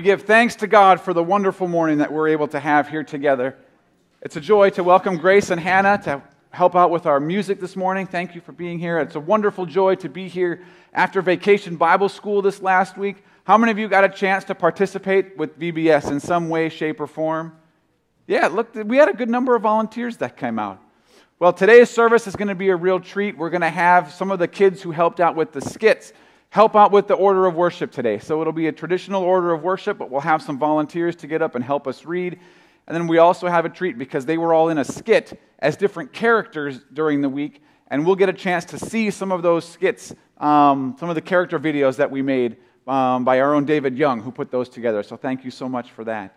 We give thanks to God for the wonderful morning that we're able to have here together. It's a joy to welcome Grace and Hannah to help out with our music this morning. Thank you for being here. It's a wonderful joy to be here after Vacation Bible School this last week. How many of you got a chance to participate with VBS in some way, shape, or form? Yeah, look, we had a good number of volunteers that came out. Well, today's service is going to be a real treat. We're going to have some of the kids who helped out with the skits help out with the order of worship today. So it'll be a traditional order of worship, but we'll have some volunteers to get up and help us read. And then we also have a treat because they were all in a skit as different characters during the week, and we'll get a chance to see some of those skits, some of the character videos that we made by our own David Young, who put those together. So thank you so much for that.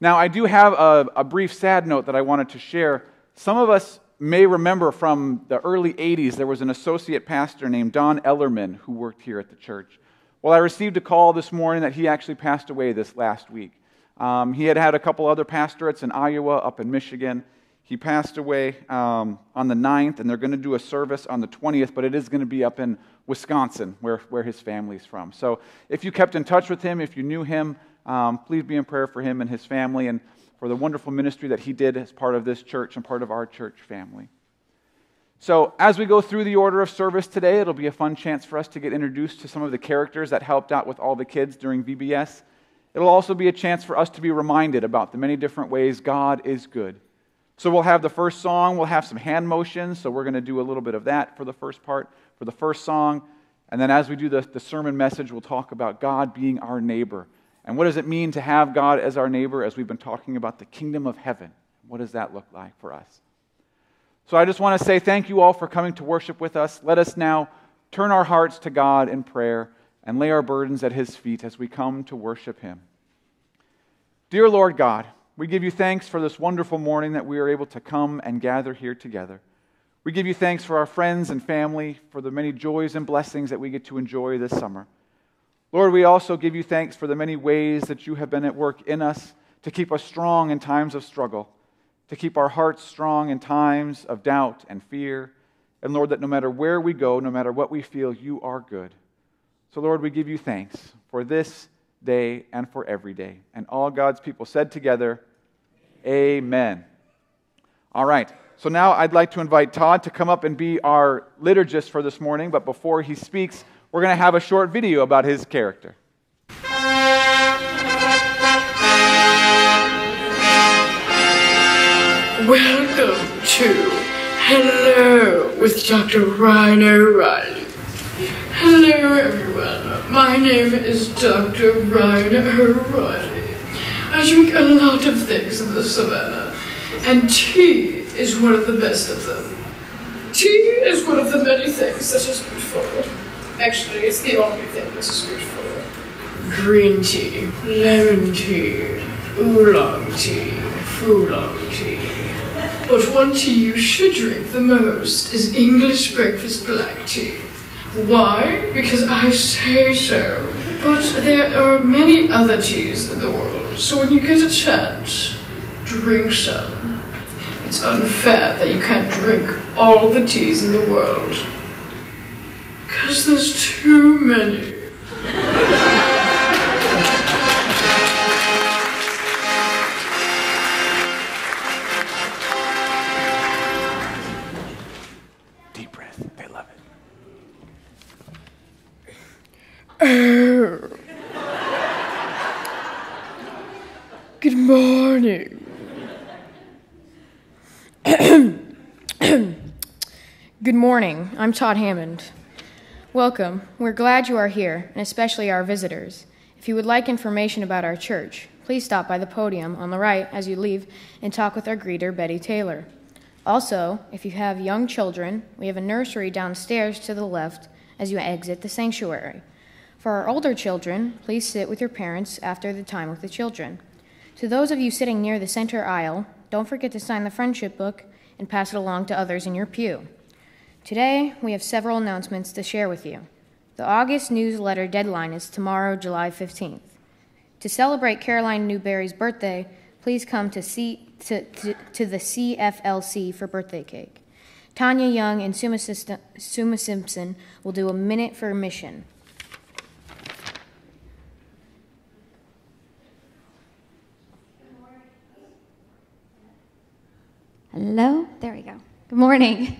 Now, I do have a brief sad note that I wanted to share. Some of us may remember from the early 80s, there was an associate pastor named Don Ellerman who worked here at the church. Well, I received a call this morning that he actually passed away this last week. He had a couple other pastorates in Iowa, up in Michigan. He passed away on the 9th, and they're going to do a service on the 20th, but it is going to be up in Wisconsin, where his family's from. So if you kept in touch with him, if you knew him, please be in prayer for him and his family, and for the wonderful ministry that he did as part of this church and part of our church family. So as we go through the order of service today, it'll be a fun chance for us to get introduced to some of the characters that helped out with all the kids during VBS. It'll also be a chance for us to be reminded about the many different ways God is good. So we'll have the first song, we'll have some hand motions, so we're going to do a little bit of that for the first part, for the first song. And then as we do the sermon message, we'll talk about God being our neighbor. And what does it mean to have God as our neighbor as we've been talking about the kingdom of heaven? What does that look like for us? So I just want to say thank you all for coming to worship with us. Let us now turn our hearts to God in prayer and lay our burdens at His feet as we come to worship Him. Dear Lord God, we give you thanks for this wonderful morning that we are able to come and gather here together. We give you thanks for our friends and family, for the many joys and blessings that we get to enjoy this summer. Lord, we also give you thanks for the many ways that you have been at work in us to keep us strong in times of struggle, to keep our hearts strong in times of doubt and fear, and Lord, that no matter where we go, no matter what we feel, you are good. So Lord, we give you thanks for this day and for every day. And all God's people said together, Amen. All right, so now I'd like to invite Todd to come up and be our liturgist for this morning, but before he speaks, we're going to have a short video about his character. Welcome to Hello with Dr. Ryan O'Reilly. Hello everyone, my name is Dr. Ryan O'Reilly. I drink a lot of things in the savannah, and tea is one of the best of them. Tea is one of the many things that is good for me. Actually, it's the only thing that's good for it. Green tea, lemon tea, oolong tea, foolong tea. But one tea you should drink the most is English breakfast black tea. Why? Because I say so. But there are many other teas in the world, so when you get a chance, drink some. It's unfair that you can't drink all the teas in the world. Because there's too many. Deep breath, they love it. Oh. Good morning. Good morning, I'm Todd Hammond. Welcome. We're glad you are here, and especially our visitors. If you would like information about our church, please stop by the podium on the right as you leave and talk with our greeter, Betty Taylor. Also, if you have young children, we have a nursery downstairs to the left as you exit the sanctuary. For our older children, please sit with your parents after the time with the children. To those of you sitting near the center aisle, don't forget to sign the friendship book and pass it along to others in your pew. Today, we have several announcements to share with you. The August newsletter deadline is tomorrow, July 15th. To celebrate Caroline Newberry's birthday, please come to the CFLC for birthday cake. Tanya Young and Suma Simpson will do a minute for a mission. Hello? There we go. Good morning.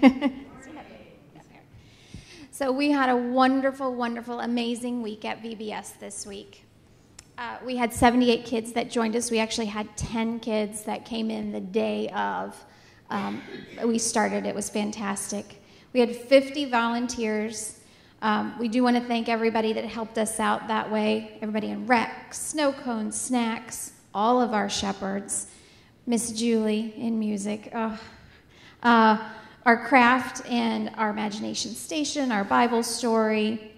So we had a wonderful, wonderful, amazing week at VBS this week. We had 78 kids that joined us. We actually had 10 kids that came in the day of. We started. It was fantastic. We had 50 volunteers. We do want to thank everybody that helped us out that way, everybody in rec, snow cones, snacks, all of our shepherds, Miss Julie in music, our craft and our imagination station, our Bible story,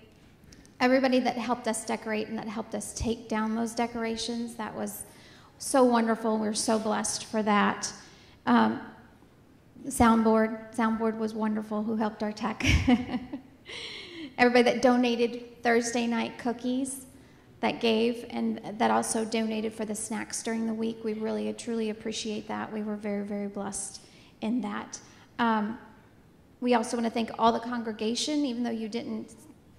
everybody that helped us decorate and that helped us take down those decorations. That was so wonderful. We were so blessed for that. Soundboard was wonderful, who helped our tech. Everybody that donated Thursday night cookies that gave and that also donated for the snacks during the week. We really, truly appreciate that. We were very, very blessed in that. We also want to thank all the congregation. Even though you didn't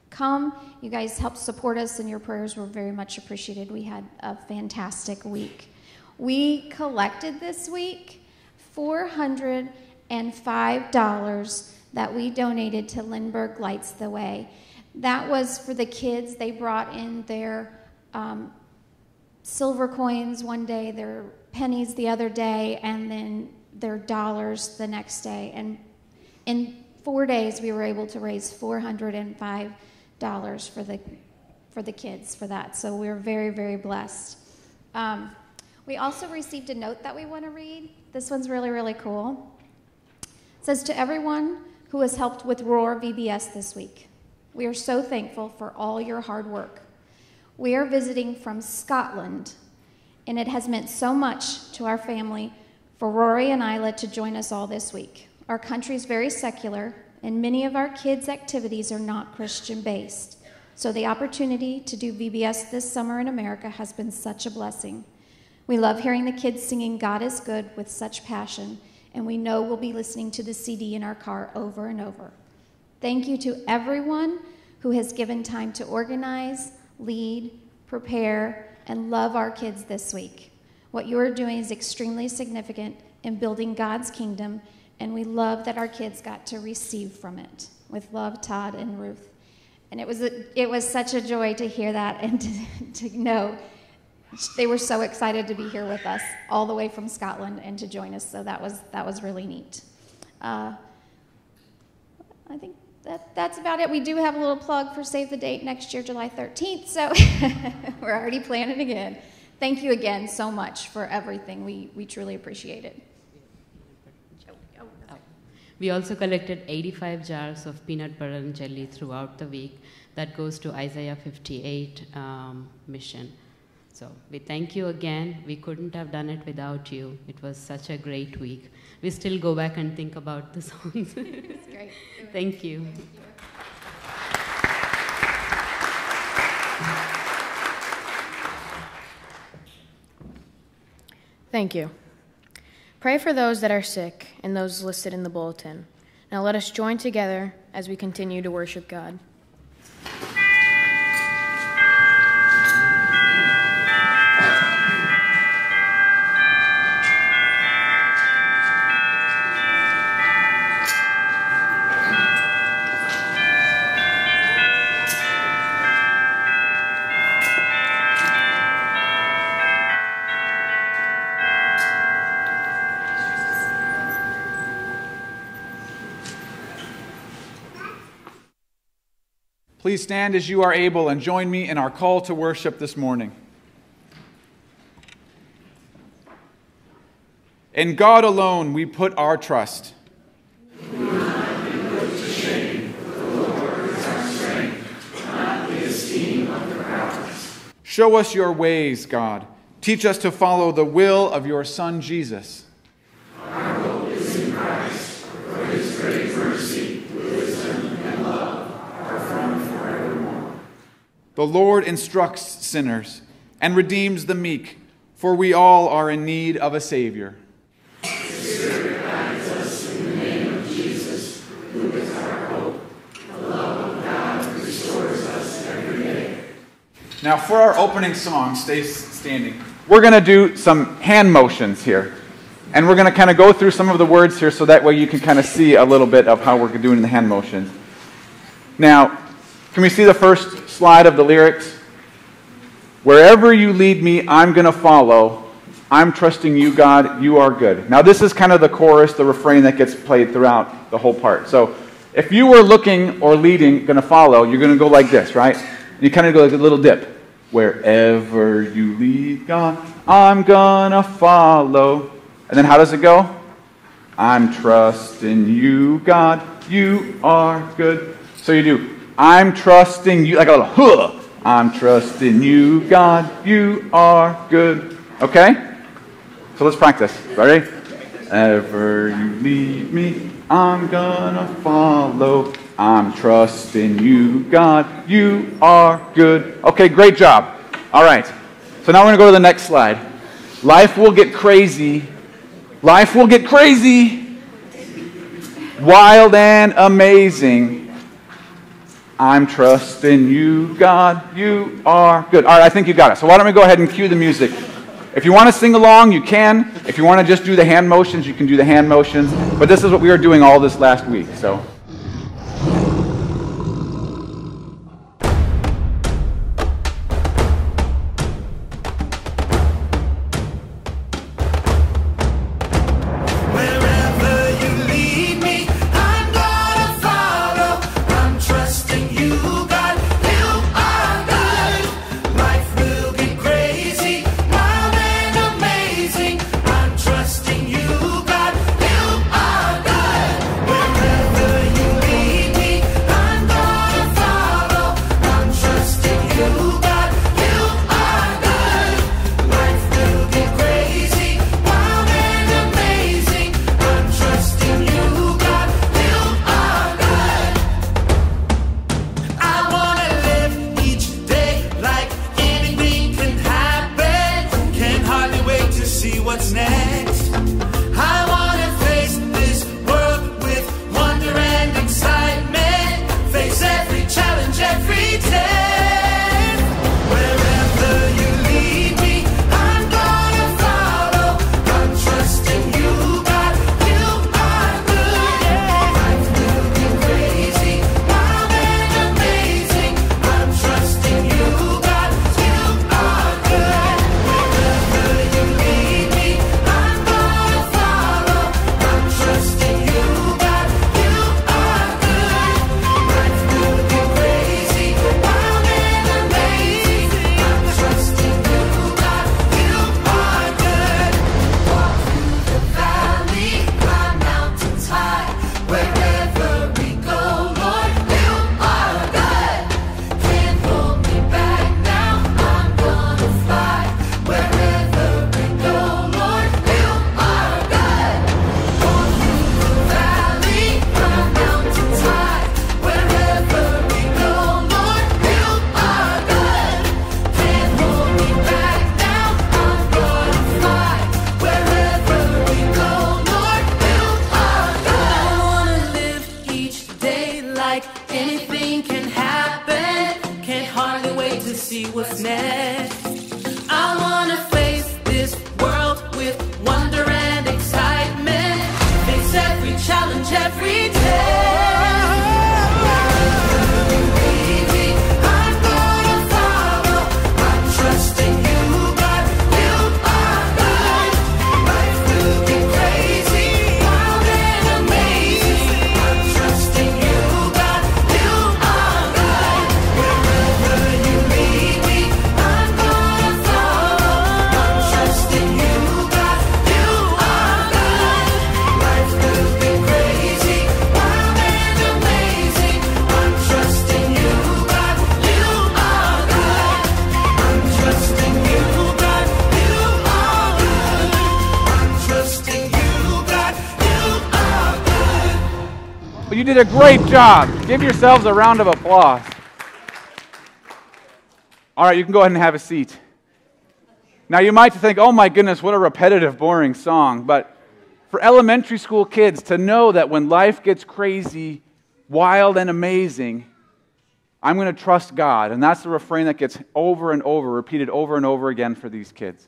come, you guys helped support us, and your prayers were very much appreciated. We had a fantastic week. We collected this week $405 that we donated to Lindbergh Lights The Way. That was for the kids. They brought in their silver coins one day, their pennies the other day, and then their dollars the next day, and in 4 days we were able to raise $405 for the kids for that. So we were very, very blessed. We also received a note that we want to read. This one's really, really cool. It says, to everyone who has helped with Roar VBS this week, we are so thankful for all your hard work. We are visiting from Scotland, and it has meant so much to our family for Rory and Isla to join us all this week. Our country is very secular, and many of our kids' activities are not Christian-based. So the opportunity to do VBS this summer in America has been such a blessing. We love hearing the kids singing God is Good with such passion, and we know we'll be listening to the CD in our car over and over. Thank you to everyone who has given time to organize, lead, prepare, and love our kids this week. What you are doing is extremely significant in building God's kingdom, and we love that our kids got to receive from it. With love, Todd and Ruth. And it was such a joy to hear that and to know they were so excited to be here with us all the way from Scotland and to join us. So that was really neat. I think that's about it. We do have a little plug for Save the Date next year, July 13th. So we're already planning again. Thank you again so much for everything. We truly appreciate it. We also collected 85 jars of peanut butter and jelly throughout the week. That goes to Isaiah 58 mission. So we thank you again. We couldn't have done it without you. It was such a great week. We still go back and think about the songs. It's great. Thank you. Thank you. Thank you. Pray for those that are sick and those listed in the bulletin. Now let us join together as we continue to worship God. Please stand as you are able and join me in our call to worship this morning. In God alone we put our trust. We will not be put to shame, for the Lord is our strength, not the esteem of the proud. Show us your ways, God. Teach us to follow the will of your Son, Jesus. Our hope is in Christ, for his great mercy, wisdom, and love. The Lord instructs sinners and redeems the meek, for we all are in need of a Savior. The Spirit guides us in the name of Jesus, who is our hope. The love of God restores us every day. Now for our opening song, stay standing. We're going to do some hand motions here. And we're going to kind of go through some of the words here so that way you can kind of see a little bit of how we're doing the hand motions. Now, can we see the first slide of the lyrics? Wherever you lead me, I'm going to follow. I'm trusting you, God. You are good. Now, this is kind of the chorus, the refrain that gets played throughout the whole part. So if you were looking or leading, going to follow, you're going to go like this, right? You kind of go like a little dip. Wherever you lead, God, I'm going to follow. And then how does it go? I'm trusting you, God. You are good. So you do, I'm trusting you, like a little, huh. I'm trusting you, God. You are good. Okay? So let's practice. Ready? Ever you lead me, I'm gonna follow. I'm trusting you, God. You are good. Okay, great job. All right. So now we're going to go to the next slide. Life will get crazy. Life will get crazy. Wild and amazing. I'm trusting you, God. You are good. All right, I think you got it. So why don't we go ahead and cue the music. If you want to sing along, you can. If you want to just do the hand motions, you can do the hand motions. But this is what we were doing all this last week, so... A great job. Give yourselves a round of applause. All right, you can go ahead and have a seat. Now, you might think, oh my goodness, what a repetitive, boring song. But for elementary school kids to know that when life gets crazy, wild, and amazing, I'm going to trust God. And that's the refrain that gets over and over, repeated over and over again for these kids.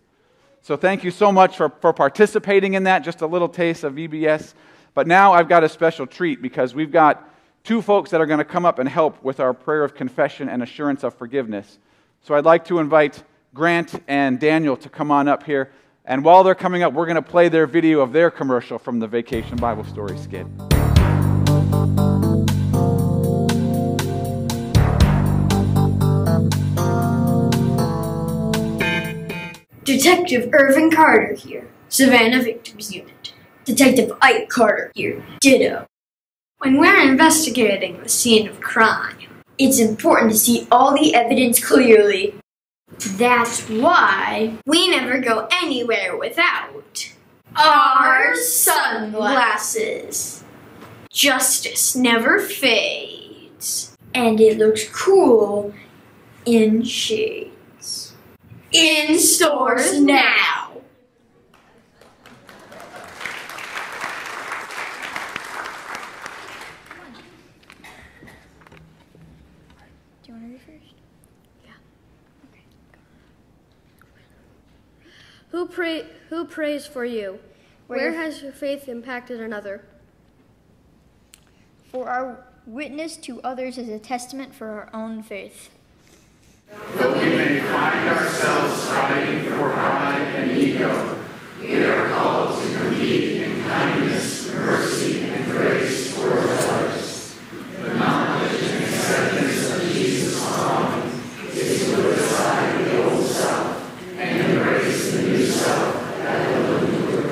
So thank you so much for participating in that, just a little taste of VBS. But now I've got a special treat because we've got two folks that are going to come up and help with our prayer of confession and assurance of forgiveness. So I'd like to invite Grant and Daniel to come on up here. And while they're coming up, we're going to play their video of their commercial from the Vacation Bible Story skit. Detective Irvin Carter here, Savannah Victims Unit. Detective Ike Carter here, ditto. When we're investigating the scene of crime, it's important to see all the evidence clearly. That's why we never go anywhere without our sunglasses. Justice never fades, and it looks cool in shades. In stores now. Who prays for you? Where has your faith impacted another? For our witness to others is a testament for our own faith. Though we may find ourselves striving for pride and ego, we are called to compete in kindness, mercy, and grace for others. The knowledge and acceptance of Jesus alone is to put aside the old self and embrace the new self that will endure.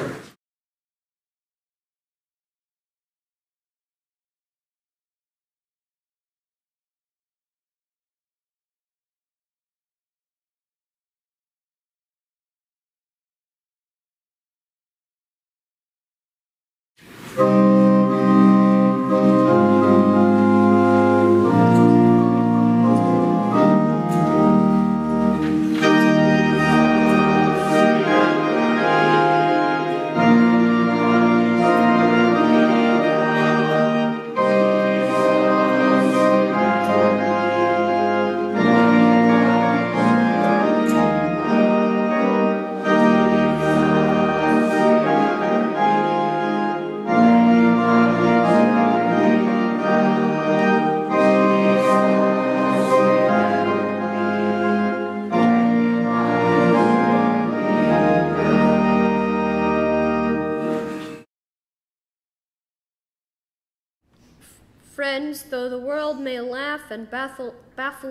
Though the world may laugh and baffle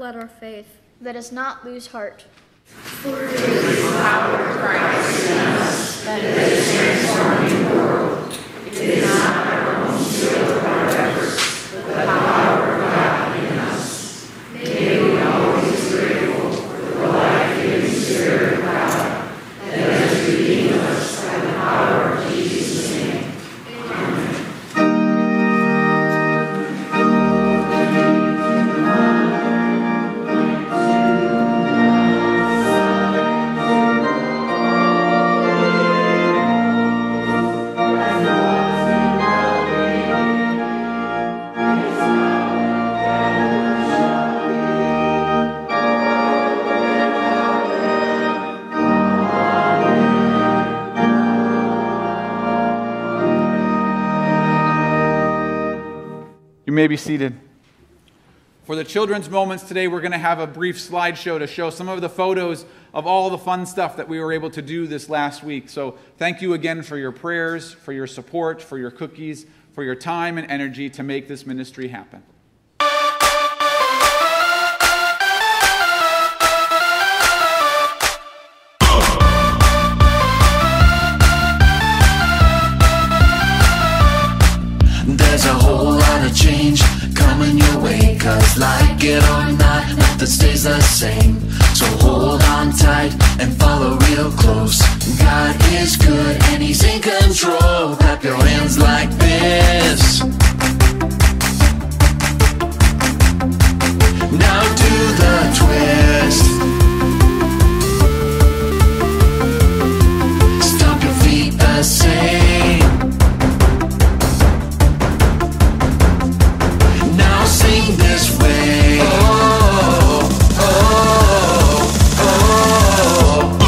at our faith, let us not lose heart. For it is the power of Christ in us that is transforming the world. It is not our own skill or our efforts, but the power of God in us. May we always be grateful for the life-giving Spirit of God that has redeemed us by the power of Jesus' name. Amen. You may be seated. For the children's moments today, we're going to have a brief slideshow to show some of the photos of all the fun stuff that we were able to do this last week. So thank you again for your prayers, for your support, for your cookies, for your time and energy to make this ministry happen. Like it or not, nothing stays the same. So hold on tight and follow real close. God is good and He's in control. Clap your hands like this. Now do the twist. Stomp your feet the same. This way. Oh, oh, oh, oh, oh.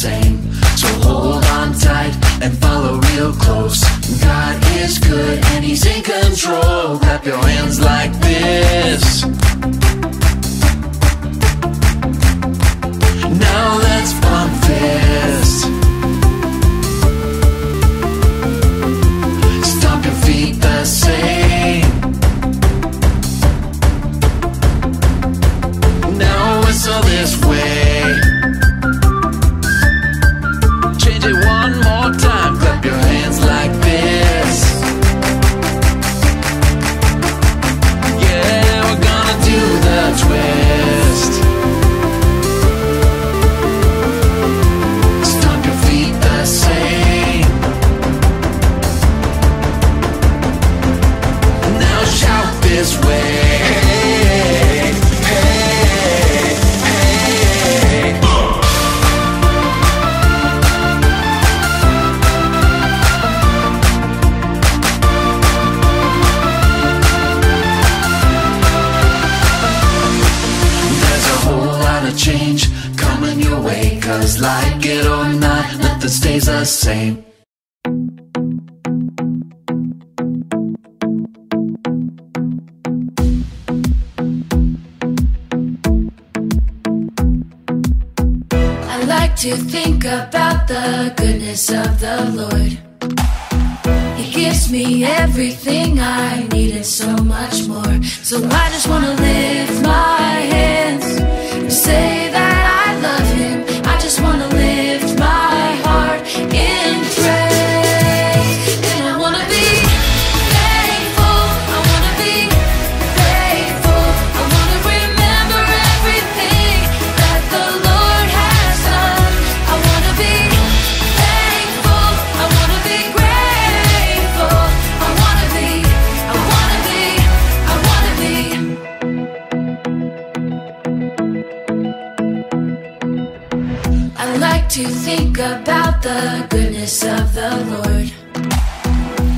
same. So hold on tight and follow real close. God is good and he's in control. Clap your hands like this. Now let's pump fist. Stomp your feet the same. Now whistle this way. Change it one more time. Clap your hands like this. Yeah, we're gonna do the twist. Stomp your feet the same. Now shout this way. Change coming your way, cause like it or not, nothing stays the same. I like to think about the goodness of the Lord. He gives me everything I need and so much more. So I just wanna lift my hands, say that I love him. I just want to lift my heart in praise. And I want to be thankful. I want to be thankful. I want to remember everything that the Lord has done. I want to be thankful. I want to be grateful. I like to think about the goodness of the Lord.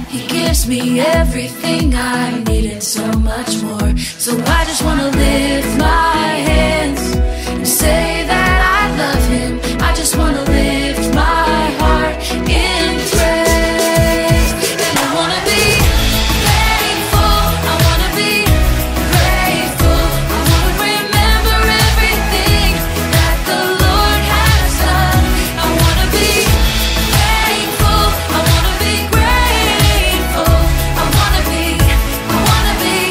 He gives me everything I need and so much more. So I just want to lift my hands and say that I love him. I just want to lift my heart in praise. And I want to be thankful. I want to be grateful. I want to remember everything that the Lord has done. I want to be thankful. I want to be grateful. I want to be thankful. I want to be grateful.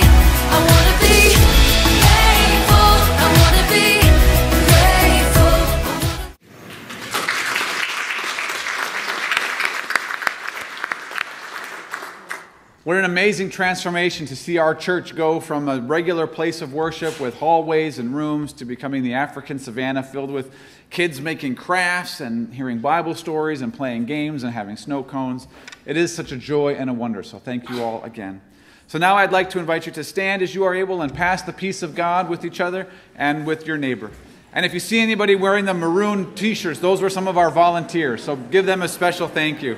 What an amazing transformation to see our church go from a regular place of worship with hallways and rooms to becoming the African savannah filled with kids making crafts and hearing Bible stories and playing games and having snow cones. It is such a joy and a wonder, so thank you all again. So now I'd like to invite you to stand as you are able and pass the peace of God with each other and with your neighbor. And if you see anybody wearing the maroon t-shirts, those were some of our volunteers, so give them a special thank you.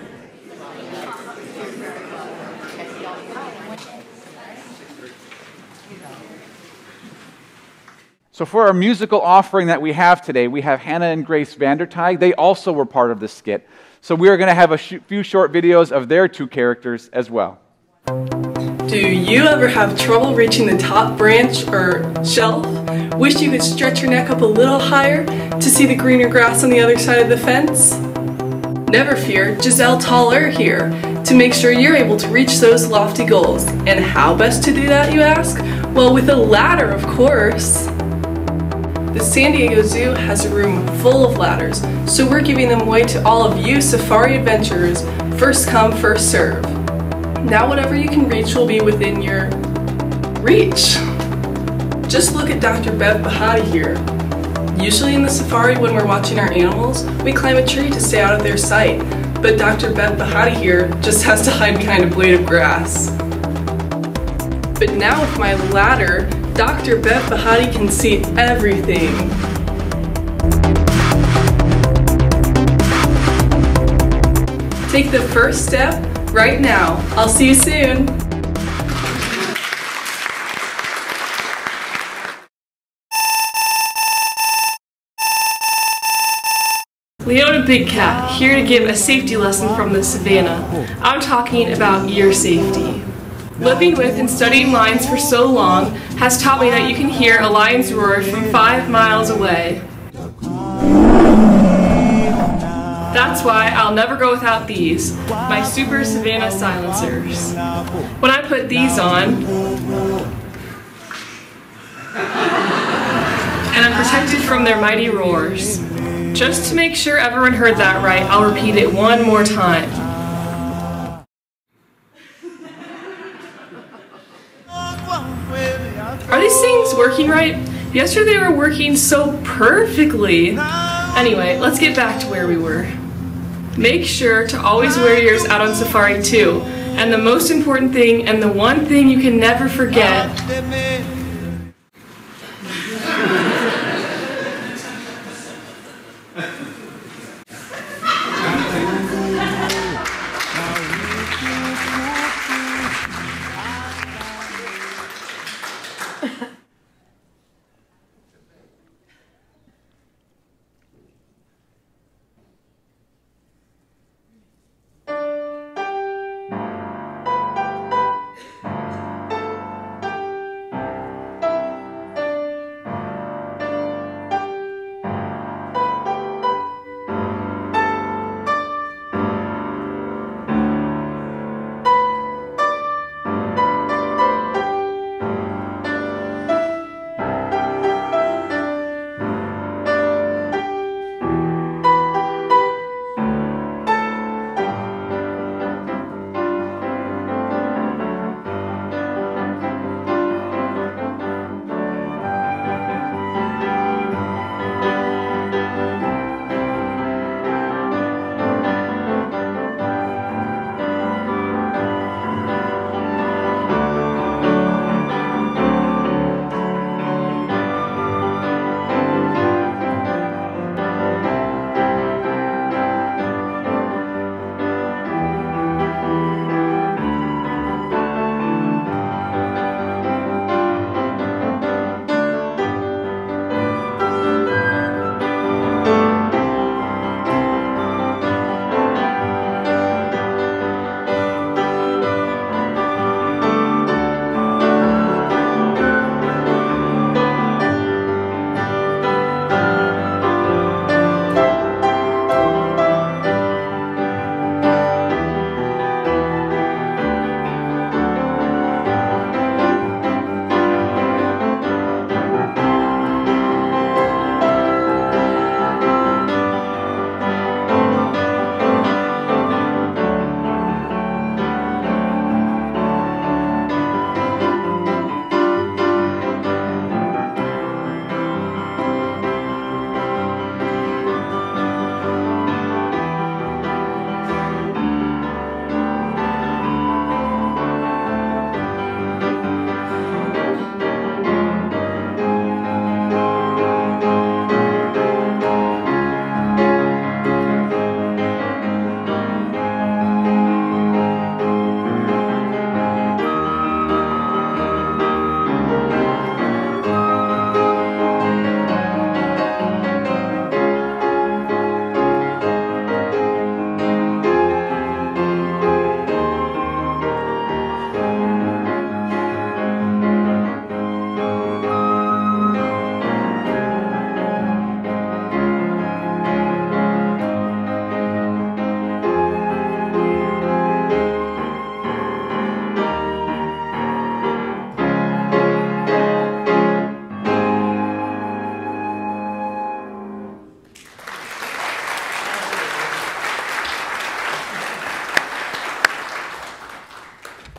So for our musical offering that we have today, we have Hannah and Grace Vandertyke. They also were part of the skit. So we are going to have a few short videos of their two characters as well. Do you ever have trouble reaching the top branch or shelf? Wish you could stretch your neck up a little higher to see the greener grass on the other side of the fence? Never fear, Giselle Taller here to make sure you're able to reach those lofty goals. And how best to do that, you ask? Well, with a ladder, of course. The San Diego Zoo has a room full of ladders, so we're giving them away to all of you safari adventurers, first come, first serve. Now whatever you can reach will be within your reach. Just look at Dr. Bev Bahati here. Usually in the safari when we're watching our animals, we climb a tree to stay out of their sight, but Dr. Bev Bahati here just has to hide behind a blade of grass. But now with my ladder, Dr. Bev Bahati can see everything. Take the first step right now. I'll see you soon. Leona Big Big Cat, here to give a safety lesson from the savannah. I'm talking about your safety. Living with and studying lions for so long has taught me that you can hear a lion's roar from 5 miles away. That's why I'll never go without these, my super savannah silencers. When I put these on, and I'm protected from their mighty roars. Just to make sure everyone heard that right, I'll repeat it one more time. Are these things working right? Yesterday they were working so perfectly. Anyway, let's get back to where we were. Make sure to always wear yours out on safari too. And the most important thing, and the one thing you can never forget,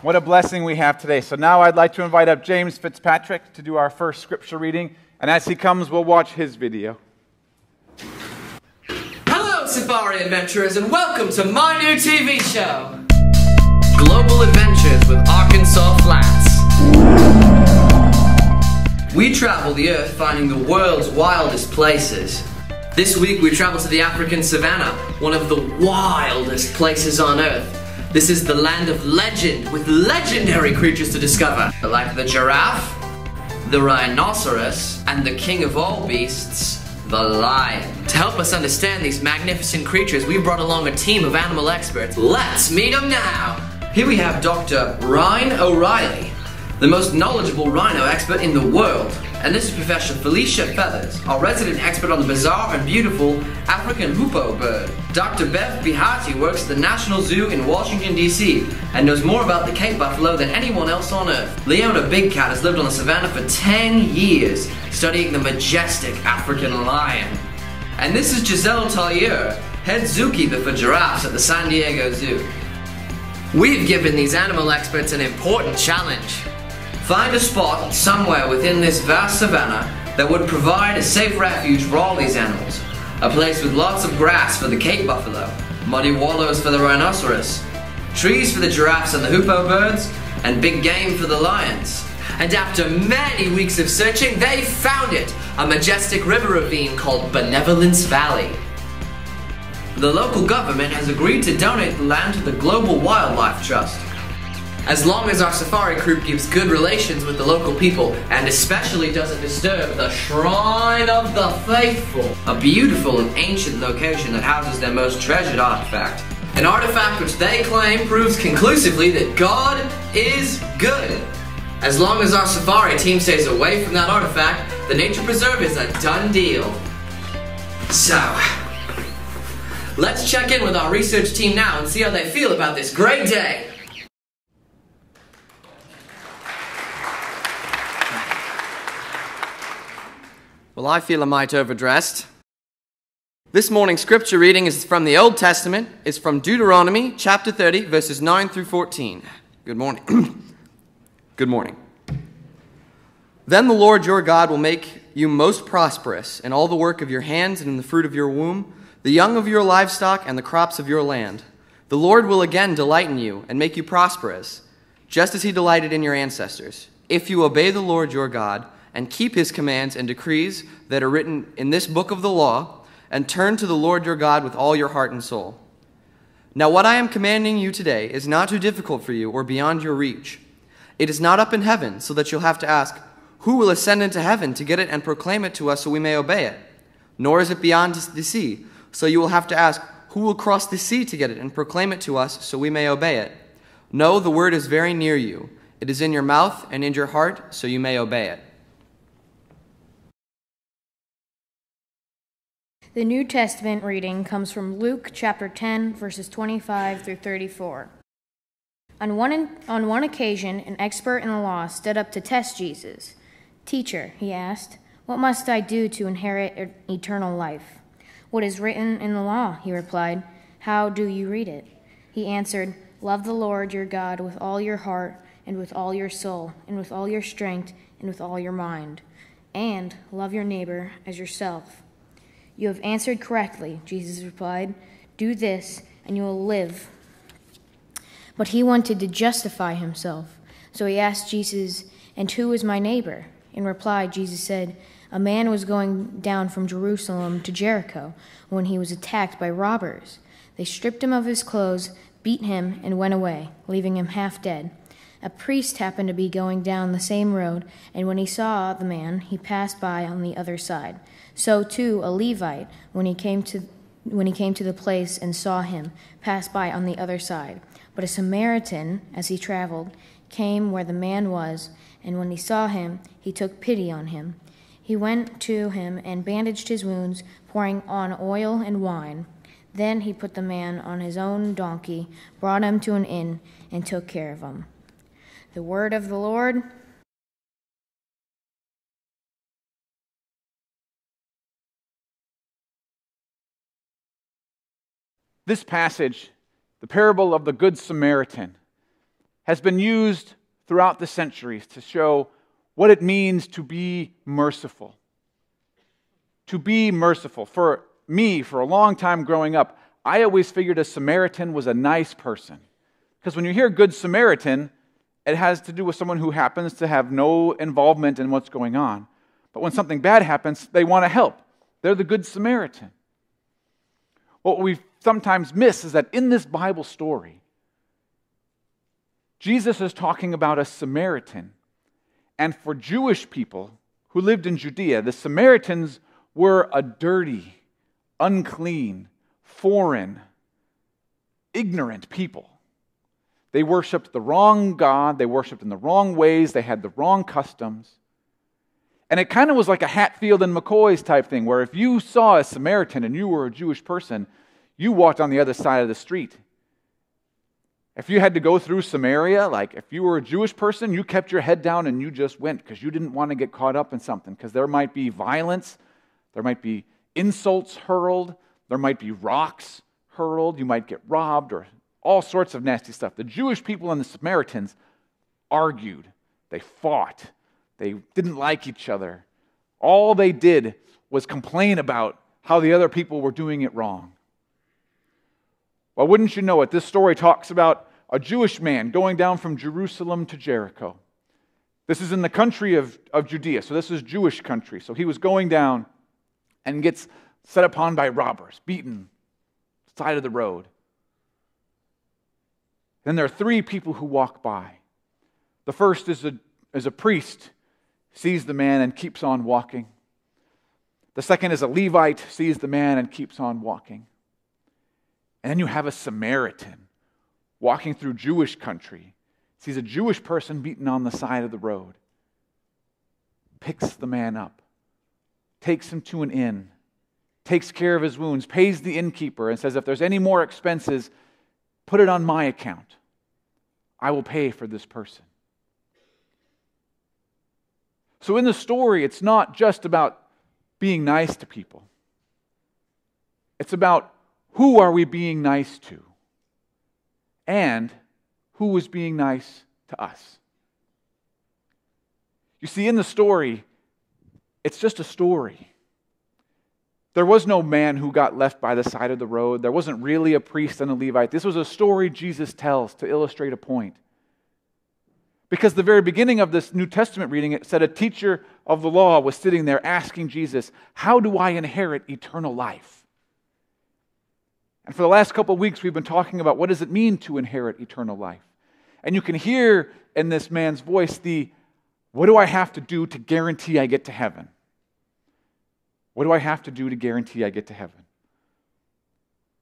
what a blessing we have today. So now I'd like to invite up James Fitzpatrick to do our first scripture reading. And as he comes, we'll watch his video. Hello, safari adventurers, and welcome to my new TV show, Global Adventures with Arkansas Flats. We travel the earth finding the world's wildest places. This week we travel to the African savannah, one of the wildest places on earth. This is the land of legend, with legendary creatures to discover, like the giraffe, the rhinoceros, and the king of all beasts, the the lion. To help us understand these magnificent creatures, we brought along a team of animal experts. Let's meet them now! Here we have Dr. Ryan O'Reilly, the most knowledgeable rhino expert in the world. And this is Professor Felicia Feathers, our resident expert on the bizarre and beautiful African hoopoe bird. Dr. Bev Bihati works at the National Zoo in Washington, D.C. and knows more about the Cape buffalo than anyone else on Earth. Leona Big Cat has lived on the savannah for 10 years, studying the majestic African lion. And this is Giselle Tallier, head zookeeper for giraffes at the San Diego Zoo. We've given these animal experts an important challenge. Find a spot somewhere within this vast savanna that would provide a safe refuge for all these animals. A place with lots of grass for the Cape buffalo, muddy wallows for the rhinoceros, trees for the giraffes and the hoopoe birds, and big game for the lions. And after many weeks of searching, they found it! A majestic river ravine called Benevolence Valley. The local government has agreed to donate the land to the Global Wildlife Trust. As long as our safari crew keeps good relations with the local people, and especially doesn't disturb the Shrine of the Faithful, a beautiful and ancient location that houses their most treasured artifact. An artifact which they claim proves conclusively that God is good. As long as our safari team stays away from that artifact, the nature preserve is a done deal. So, let's check in with our research team now and see how they feel about this great day. Well, I feel a mite overdressed. This morning's scripture reading is from the Old Testament. It's from Deuteronomy chapter 30, verses 9 through 14. Good morning. Good morning. Then the Lord your God will make you most prosperous in all the work of your hands and in the fruit of your womb, the young of your livestock and the crops of your land. The Lord will again delight in you and make you prosperous, just as he delighted in your ancestors, if you obey the Lord your God and keep his commands and decrees that are written in this book of the law, and turn to the Lord your God with all your heart and soul. Now what I am commanding you today is not too difficult for you or beyond your reach. It is not up in heaven, so that you'll have to ask, who will ascend into heaven to get it and proclaim it to us so we may obey it? Nor is it beyond the sea, so you will have to ask, who will cross the sea to get it and proclaim it to us so we may obey it? No, the word is very near you. It is in your mouth and in your heart, so you may obey it. The New Testament reading comes from Luke chapter 10, verses 25 through 34. On one occasion, an expert in the law stood up to test Jesus. Teacher, he asked, what must I do to inherit eternal life? What is written in the law? He replied. How do you read it? He answered, love the Lord your God with all your heart and with all your soul and with all your strength and with all your mind, and love your neighbor as yourself. You have answered correctly, Jesus replied. Do this, and you will live. But he wanted to justify himself. So he asked Jesus, and who is my neighbor? In reply, Jesus said, a man was going down from Jerusalem to Jericho when he was attacked by robbers. They stripped him of his clothes, beat him, and went away, leaving him half dead. A priest happened to be going down the same road, and when he saw the man, he passed by on the other side. So too a Levite, when he came to the place and saw him, passed by on the other side. But a Samaritan, as he traveled, came where the man was, and when he saw him, he took pity on him. He went to him and bandaged his wounds, pouring on oil and wine. Then he put the man on his own donkey, brought him to an inn, and took care of him. The word of the Lord. This passage, the parable of the Good Samaritan, has been used throughout the centuries to show what it means to be merciful. To be merciful. For me, for a long time growing up, I always figured a Samaritan was a nice person. Because when you hear Good Samaritan, it has to do with someone who happens to have no involvement in what's going on. But when something bad happens, they want to help. They're the Good Samaritan. What we sometimes miss is that in this Bible story, Jesus is talking about a Samaritan. And for Jewish people who lived in Judea, the Samaritans were a dirty, unclean, foreign, ignorant people. They worshipped the wrong God. They worshipped in the wrong ways. They had the wrong customs. And it kind of was like a Hatfield and McCoy's type thing, where if you saw a Samaritan and you were a Jewish person, you walked on the other side of the street. If you had to go through Samaria, like if you were a Jewish person, you kept your head down and you just went because you didn't want to get caught up in something, because there might be violence, there might be insults hurled, there might be rocks hurled, you might get robbed or all sorts of nasty stuff. The Jewish people and the Samaritans argued. They fought. They didn't like each other. All they did was complain about how the other people were doing it wrong. Well, wouldn't you know it, this story talks about a Jewish man going down from Jerusalem to Jericho. This is in the country of Judea, so this is Jewish country. So he was going down and gets set upon by robbers, beaten, side of the road. Then there are three people who walk by. The first is a priest, sees the man and keeps on walking. The second is a Levite, sees the man and keeps on walking. And then you have a Samaritan walking through Jewish country, sees a Jewish person beaten on the side of the road, picks the man up, takes him to an inn, takes care of his wounds, pays the innkeeper, and says, if there's any more expenses, put it on my account. I will pay for this person. So in the story, it's not just about being nice to people. It's about who are we being nice to? And who is being nice to us? You see, in the story, it's just a story. There was no man who got left by the side of the road. There wasn't really a priest and a Levite. This was a story Jesus tells to illustrate a point. Because the very beginning of this New Testament reading, it said a teacher of the law was sitting there asking Jesus, how do I inherit eternal life? And for the last couple of weeks, we've been talking about what does it mean to inherit eternal life. And you can hear in this man's voice the, what do I have to do to guarantee I get to heaven? What do I have to do to guarantee I get to heaven?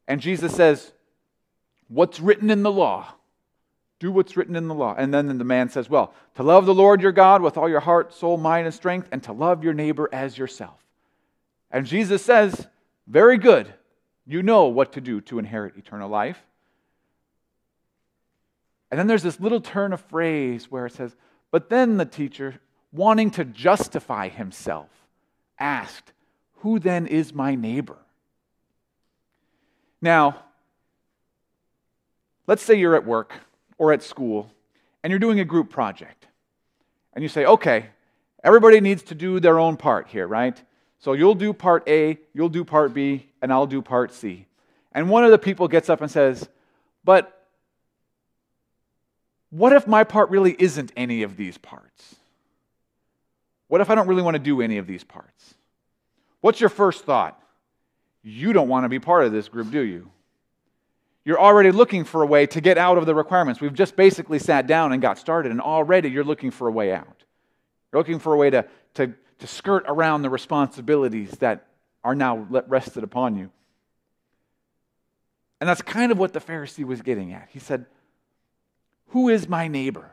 And Jesus says, what's written in the law? Do what's written in the law. And then the man says, well, to love the Lord your God with all your heart, soul, mind, and strength, and to love your neighbor as yourself. And Jesus says, very good. You know what to do to inherit eternal life. And then there's this little turn of phrase where it says, but then the teacher, wanting to justify himself, asked, who then is my neighbor? Now, let's say you're at work or at school and you're doing a group project. And you say, okay, everybody needs to do their own part here, right? So you'll do part A, you'll do part B, and I'll do part C. And one of the people gets up and says, but what if my part really isn't any of these parts? What if I don't really want to do any of these parts? What's your first thought? You don't want to be part of this group, do you? You're already looking for a way to get out of the requirements. We've just basically sat down and got started, and already you're looking for a way out. You're looking for a way to skirt around the responsibilities that are now rested upon you. And that's kind of what the Pharisee was getting at. He said, who is my neighbor?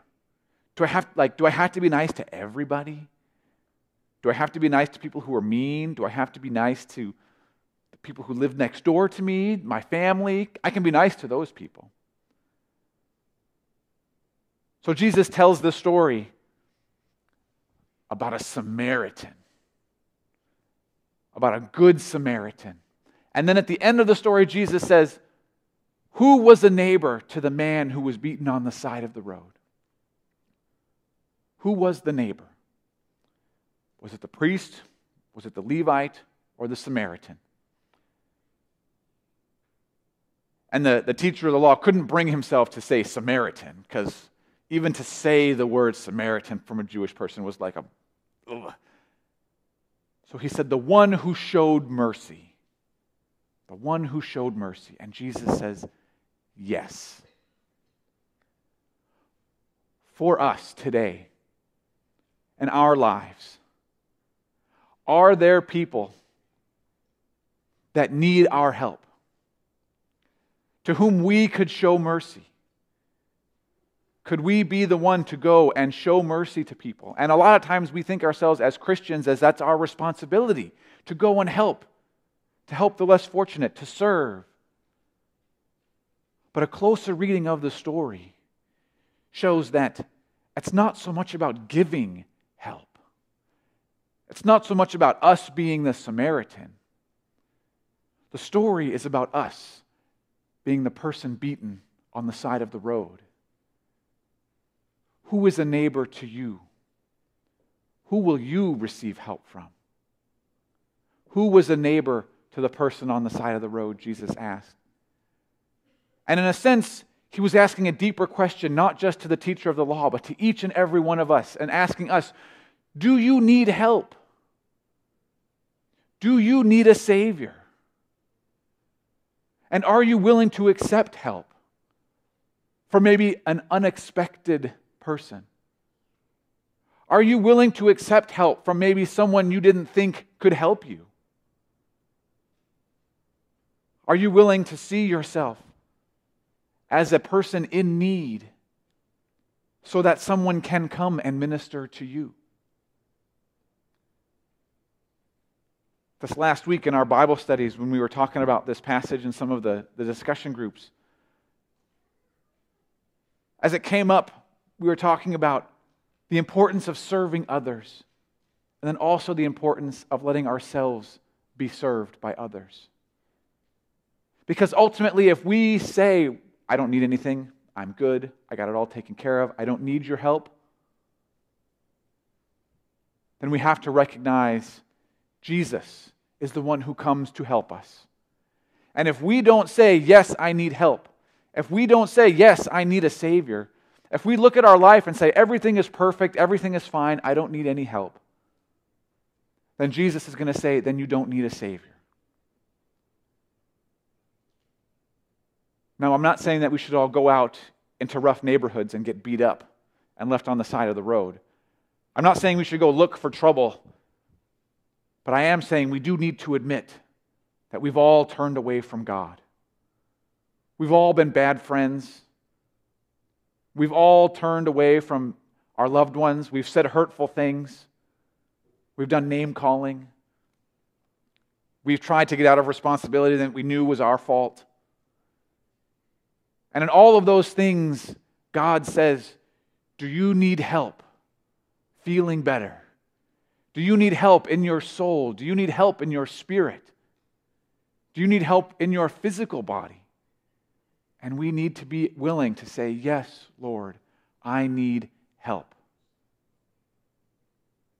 Do I have to be nice to everybody? Do I have to be nice to people who are mean? Do I have to be nice to the people who live next door to me, my family? I can be nice to those people. So Jesus tells this story about a Samaritan, about a good Samaritan. And then at the end of the story, Jesus says, who was a neighbor to the man who was beaten on the side of the road? Who was the neighbor? Was it the priest? Was it the Levite? Or the Samaritan? And the teacher of the law couldn't bring himself to say Samaritan, because even to say the word Samaritan from a Jewish person was like a... ugh. So he said, the one who showed mercy. The one who showed mercy. And Jesus says, yes. For us today, in our lives, are there people that need our help, to whom we could show mercy. Could we be the one to go and show mercy to people? And a lot of times we think ourselves as Christians as that's our responsibility, to go and help, to help the less fortunate, to serve. But a closer reading of the story shows that it's not so much about giving help. It's not so much about us being the Samaritan. The story is about us being the person beaten on the side of the road. Who is a neighbor to you? Who will you receive help from? Who was a neighbor to the person on the side of the road, Jesus asked. And in a sense, he was asking a deeper question, not just to the teacher of the law, but to each and every one of us, and asking us, do you need help? Do you need a Savior? And are you willing to accept help from maybe an unexpected person? Are you willing to accept help from maybe someone you didn't think could help you? Are you willing to see yourself as a person in need so that someone can come and minister to you? This last week in our Bible studies, when we were talking about this passage in some of the discussion groups, as it came up, we were talking about the importance of serving others, and then also the importance of letting ourselves be served by others. Because ultimately, if we say, I don't need anything, I'm good, I got it all taken care of, I don't need your help, then we have to recognize Jesus is the one who comes to help us. And if we don't say, yes, I need help, if we don't say, yes, I need a Savior, if we look at our life and say, everything is perfect, everything is fine, I don't need any help, then Jesus is going to say, then you don't need a Savior. Now, I'm not saying that we should all go out into rough neighborhoods and get beat up and left on the side of the road. I'm not saying we should go look for trouble. But I am saying we do need to admit that we've all turned away from God. We've all been bad friends. We've all turned away from our loved ones. We've said hurtful things. We've done name calling. We've tried to get out of responsibility that we knew was our fault. And in all of those things, God says, do you need help feeling better? Do you need help in your soul? Do you need help in your spirit? Do you need help in your physical body? And we need to be willing to say, yes, Lord, I need help.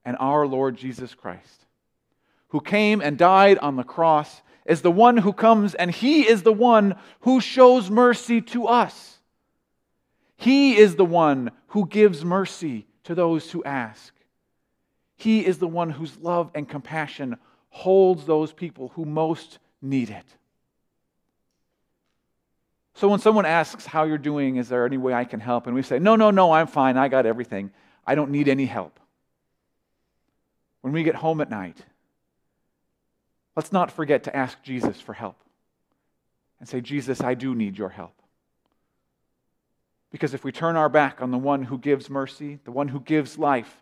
And our Lord Jesus Christ, who came and died on the cross, is the one who comes, and He is the one who shows mercy to us. He is the one who gives mercy to those who ask. He is the one whose love and compassion holds those people who most need it. So when someone asks how you're doing, is there any way I can help? And we say, no, I'm fine, I got everything. I don't need any help. When we get home at night, let's not forget to ask Jesus for help and say, Jesus, I do need your help. Because if we turn our back on the one who gives mercy, the one who gives life,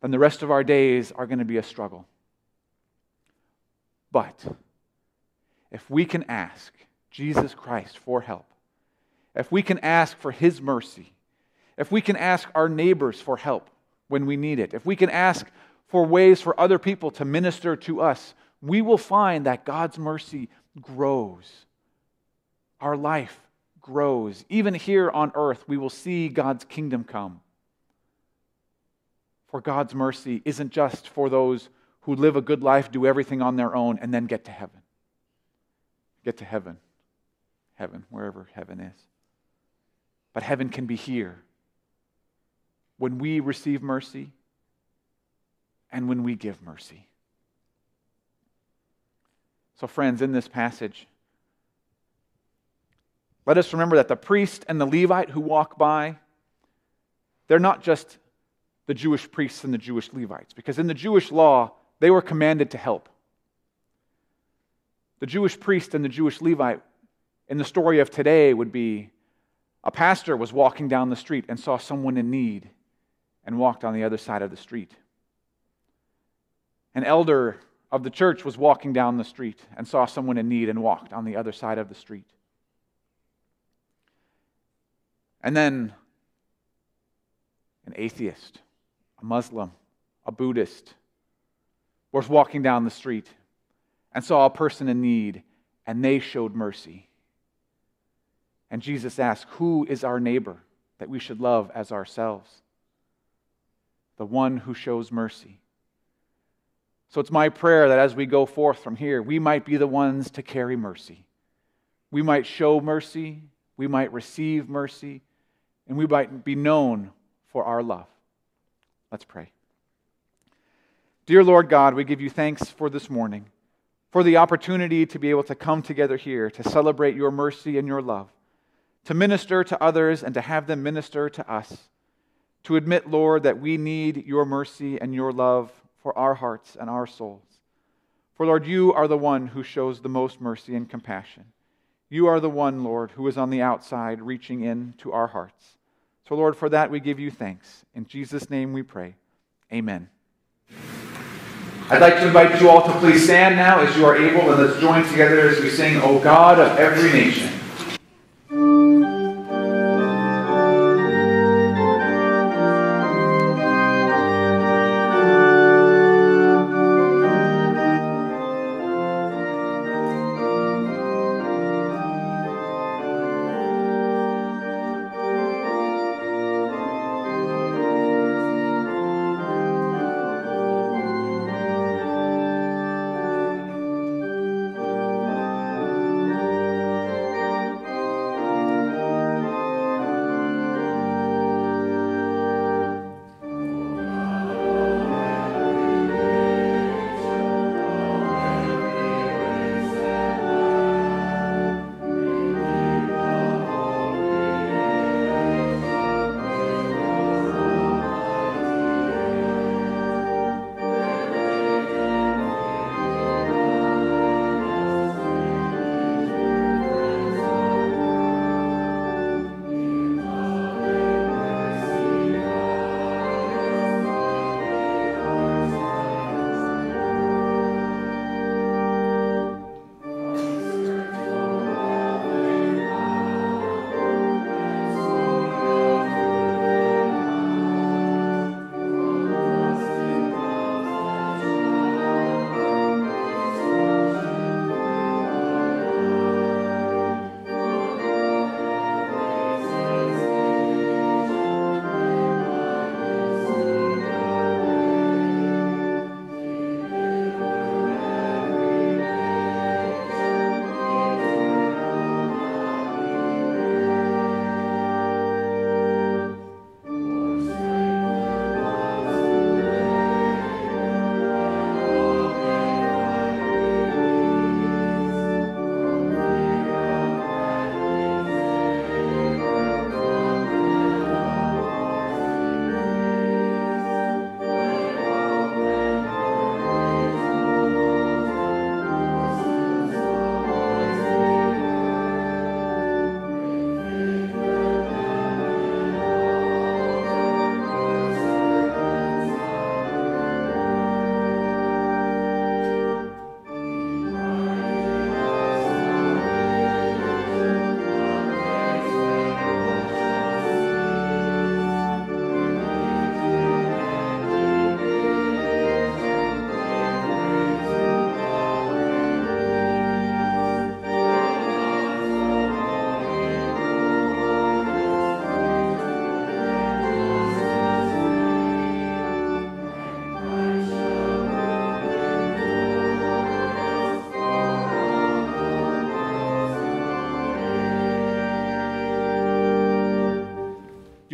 then the rest of our days are going to be a struggle. But if we can ask Jesus Christ for help, if we can ask for His mercy, if we can ask our neighbors for help when we need it, if we can ask for ways for other people to minister to us, we will find that God's mercy grows. Our life grows. Even here on earth, we will see God's kingdom come. For God's mercy isn't just for those who live a good life, do everything on their own, and then get to heaven. Get to heaven. Heaven, wherever heaven is. But heaven can be here when we receive mercy and when we give mercy. So friends, in this passage, let us remember that the priest and the Levite who walk by, they're not just the Jewish priests and the Jewish Levites, because in the Jewish law, they were commanded to help. The Jewish priest and the Jewish Levite in the story of today would be a pastor was walking down the street and saw someone in need and walked on the other side of the street. An elder of the church was walking down the street and saw someone in need and walked on the other side of the street. And then an atheist, a Muslim, a Buddhist was walking down the street and saw a person in need, and they showed mercy. And Jesus asked, who is our neighbor that we should love as ourselves? The one who shows mercy. So it's my prayer that as we go forth from here, we might be the ones to carry mercy. We might show mercy, we might receive mercy, and we might be known for our love. Let's pray. Dear Lord God, we give you thanks for this morning, for the opportunity to be able to come together here to celebrate your mercy and your love, to minister to others and to have them minister to us, to admit, Lord, that we need your mercy and your love for our hearts and our souls. For, Lord, you are the one who shows the most mercy and compassion. You are the one, Lord, who is on the outside reaching in to our hearts. So, Lord, for that we give you thanks. In Jesus' name we pray. Amen. I'd like to invite you all to please stand now as you are able, and let's join together as we sing, O God of Every Nation.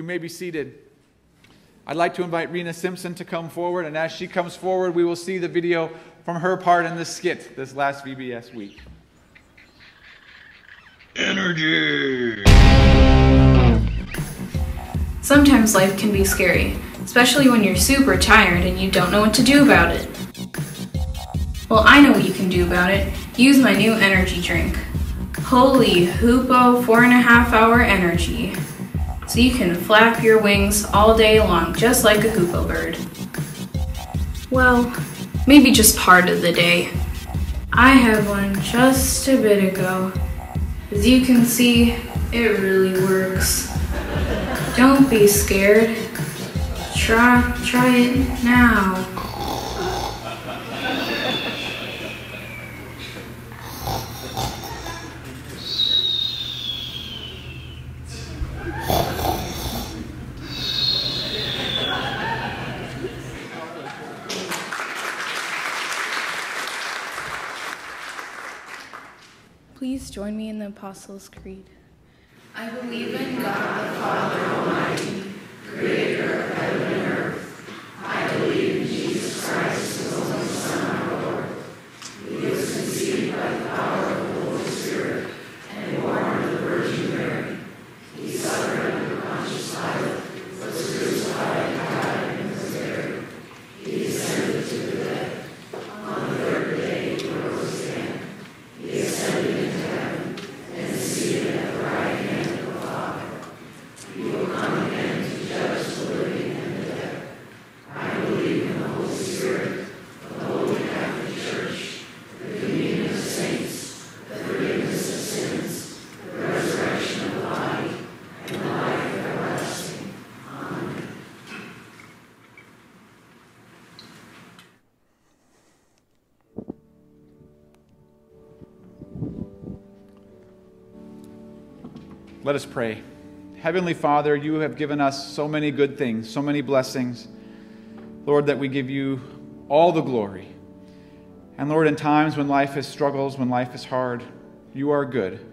May be seated. I'd like to invite Rena Simpson to come forward, and as she comes forward, we will see the video from her part in the skit this last VBS week. Energy! Sometimes life can be scary, especially when you're super tired and you don't know what to do about it. Well, I know what you can do about it, Use my new energy drink. Holy hoopoe 4.5 hour energy. So you can flap your wings all day long, just like a hoopoe bird. Well, maybe just part of the day. I had one just a bit ago. As you can see, it really works. Don't be scared. Try it now. Please join me in the Apostles' Creed. I believe in God the Father Almighty, creator of heaven and earth. I believe in Jesus Christ, his only Son, our Lord, who was conceived by the power of the Holy Spirit and born of the Virgin Mary. He suffered under Pontius Pilate, was crucified, died, and was buried. He descended to the dead. On the third day, he rose again. He ascended into heaven and is seated at the right hand of the Father. He will come again to judge the living and the dead. I believe in the Holy Spirit, the Holy Catholic Church, the communion of saints, the forgiveness of sins, the resurrection of the body, and the life everlasting. Amen. Let us pray. Heavenly Father, you have given us so many good things, so many blessings, Lord, that we give you all the glory. And Lord, in times when life is struggles, when life is hard, you are good.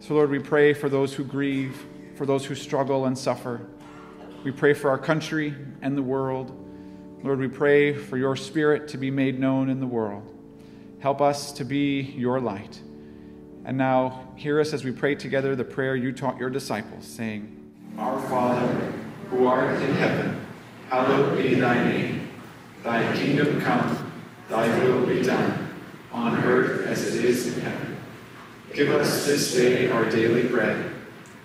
So Lord, we pray for those who grieve, for those who struggle and suffer. We pray for our country and the world. Lord, we pray for your spirit to be made known in the world. Help us to be your light. And now, hear us as we pray together the prayer you taught your disciples, saying, Our Father, who art in heaven, hallowed be thy name. Thy kingdom come, thy will be done, on earth as it is in heaven. Give us this day our daily bread,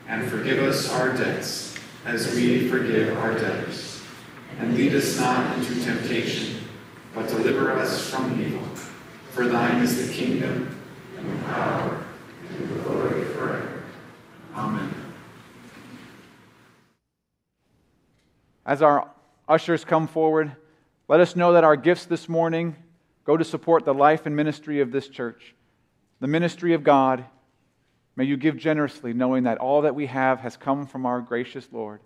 and forgive us our debts, as we forgive our debtors. And lead us not into temptation, but deliver us from evil. For thine is the kingdom, and the power, and the glory forever. Amen. As our ushers come forward, let us know that our gifts this morning go to support the life and ministry of this church, the ministry of God. May you give generously, knowing that all that we have has come from our gracious Lord.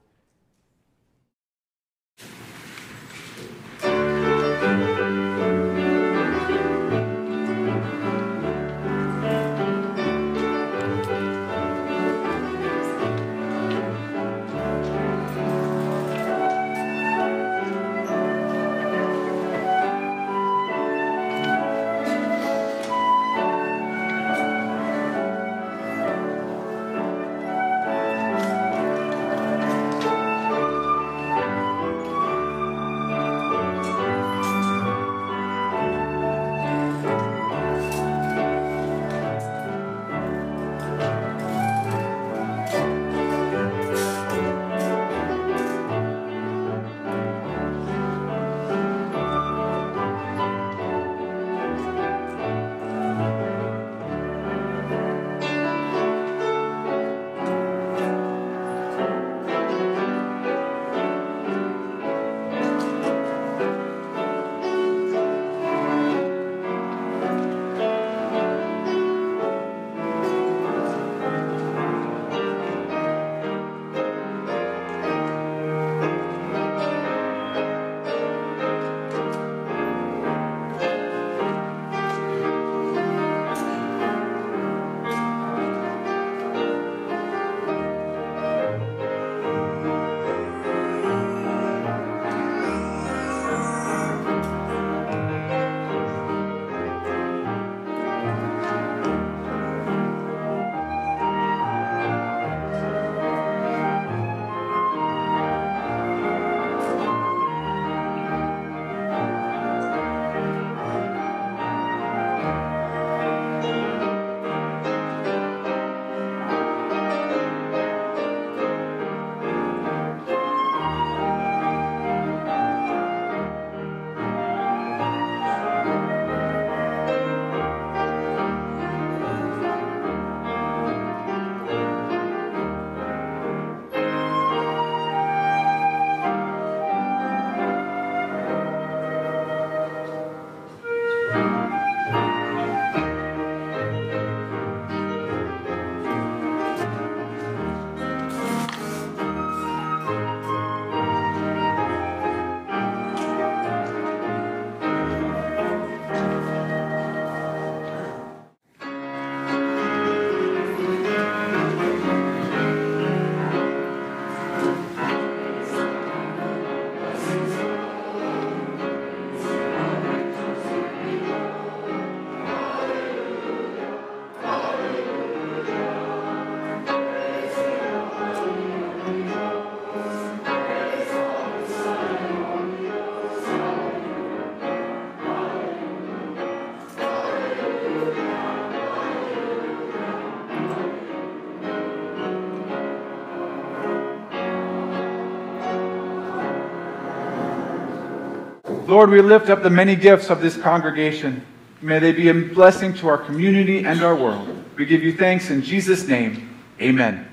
Lord, we lift up the many gifts of this congregation. May they be a blessing to our community and our world. We give you thanks in Jesus' name. Amen.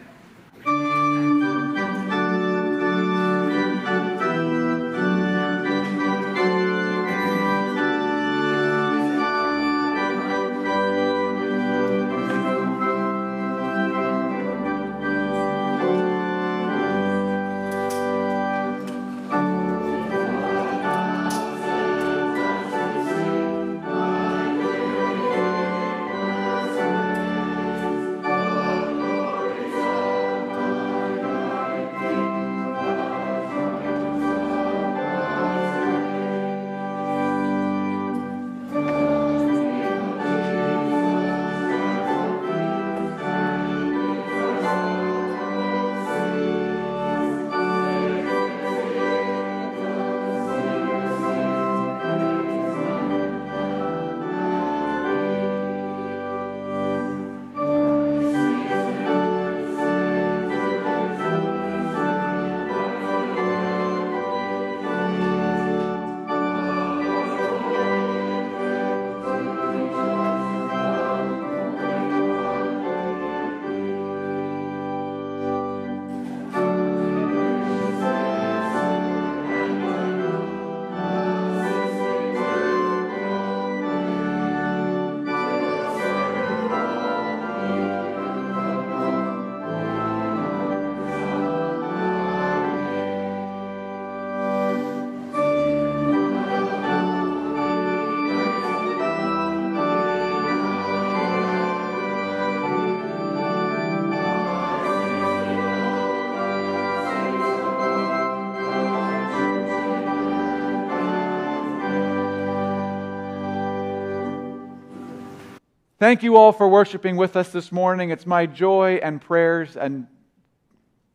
Thank you all for worshiping with us this morning. It's my joy and prayers, and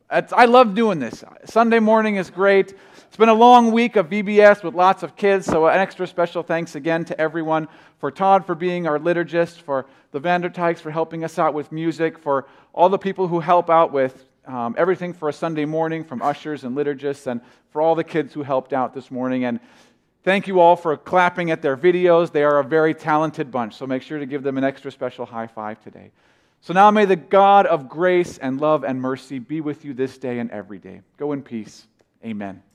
I love doing this. Sunday morning is great. It's been a long week of VBS with lots of kids, so an extra special thanks again to everyone, for Todd for being our liturgist, for the Vandertykes for helping us out with music, for all the people who help out with everything for a Sunday morning, from ushers and liturgists, and for all the kids who helped out this morning. And thank you all for clapping at their videos. They are a very talented bunch, so make sure to give them an extra special high five today. So now may the God of grace and love and mercy be with you this day and every day. Go in peace. Amen.